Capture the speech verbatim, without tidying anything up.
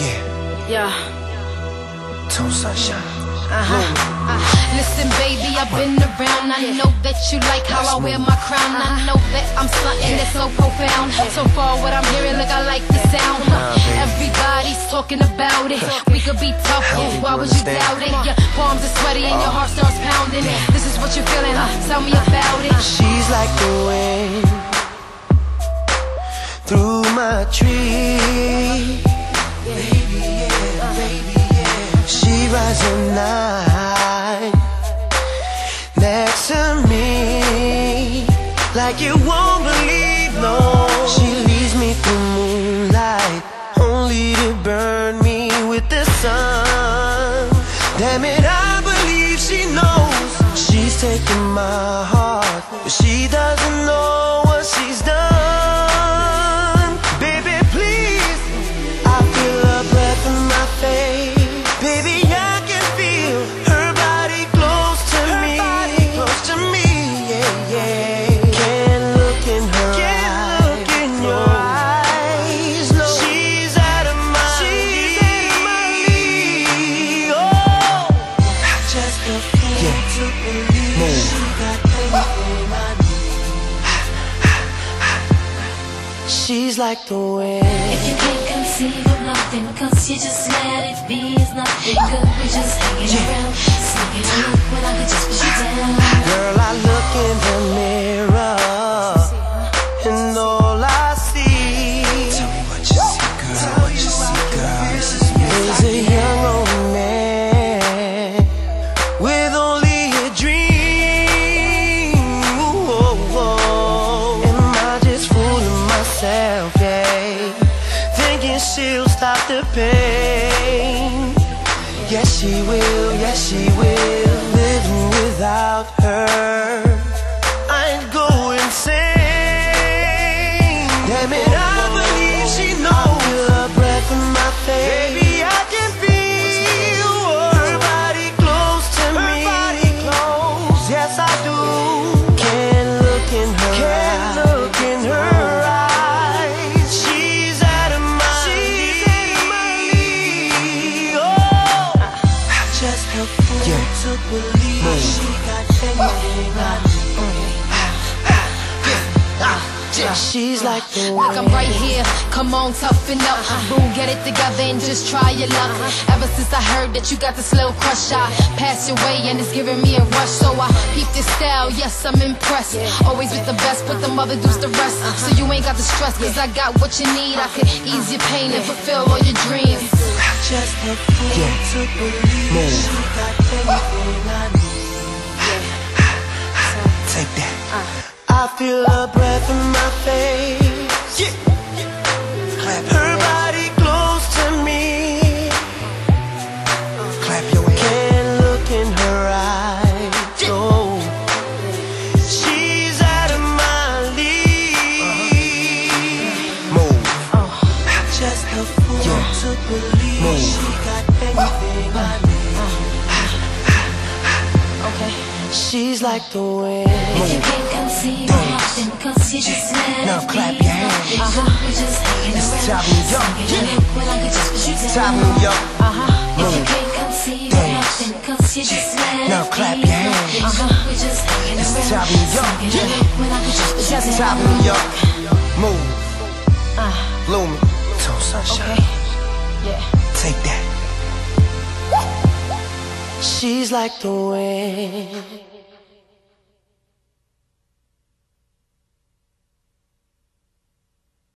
Yeah. Yeah. Tony Sunshine. Uh-huh. uh, Listen, baby, I've been around. I know that you like how I wear my crown. I know that I'm something that's so profound. So far what I'm hearing, look, I like the sound. Everybody's talking about it. We could be tough, why would you doubt it? Your palms are sweaty and your heart starts pounding. This is what you're feeling, huh? Tell me about it. She's like the wind through my tree. Baby, yeah, baby. She rides at night next to me, like you won't believe, no. She leads me through moonlight, only to burn me with the sun. Damn it, I believe she knows. She's taking my heart, but she doesn't know what she's done. Baby, please, I feel her breath in my face. Baby, I can feel her body close to her me, body close to me, yeah, yeah. Can't look in her can't eyes, look in your eyes. No. She's out of my she's league. Out of my league. Oh, I just refuse yeah. to believe Move. She got everything I need. She's like the wind. If you can't conceive of nothing, 'cause you just let it be. It could be just hanging yeah. around, sneaking out when I could just put you down. Girl, I look in the mirror and all I see. Tell me what you see, girl. Tell what you see, girl. This is me. Is a young old man with only a dream. Ooh, oh, oh. Am I just fooling myself, yeah? Thinking she'll stop the pain. Yes, she will, yes, she will. Living without her, I'd go insane. Damn it, I believe she knows. I feel her breath in my face. Baby, I can feel her body close to her me. Body close. Yes, I do. Can't look in her Can't eyes. Look in her eyes. She's out of my league. Just a fool yeah. to believe mm. she got anything I need. She's like the wind. Look, I'm right here. Come on, toughen up. Boo, get it together and just try your luck. Ever since I heard that you got this little crush, I passed your way and it's giving me a rush. So I peeped this style, yes, I'm impressed. Always with the best, but the mother does the rest. So you ain't got the stress, 'cause I got what you need. I could ease your pain and fulfill all your dreams. Just a fool yeah. to believe Move. She got everything I need. Take that. Uh. I feel her breath in my face. Yeah. Yeah. Clap her, her body close to me. Clap your hands. Can't look in her eyes. Yeah. Oh, she's out of my league. Move. Uh. Just a fool yeah. to believe. Move. She got everything I need. Okay. She's like the wind. If you can't conceive nothing, 'cause you just let now clap your hands. Uh-huh. Just hanging around, top New York. Well, I could just put you down. Top New York. Uh-huh. If you can't conceive nothing, 'cause you just let now clap your hands. Uh-huh. Just hanging around, top New York. Well, I could just put you down. Top New York. Move. Ah. Lumen. Tony Sunshine. Yeah. Take that. She's like the wind.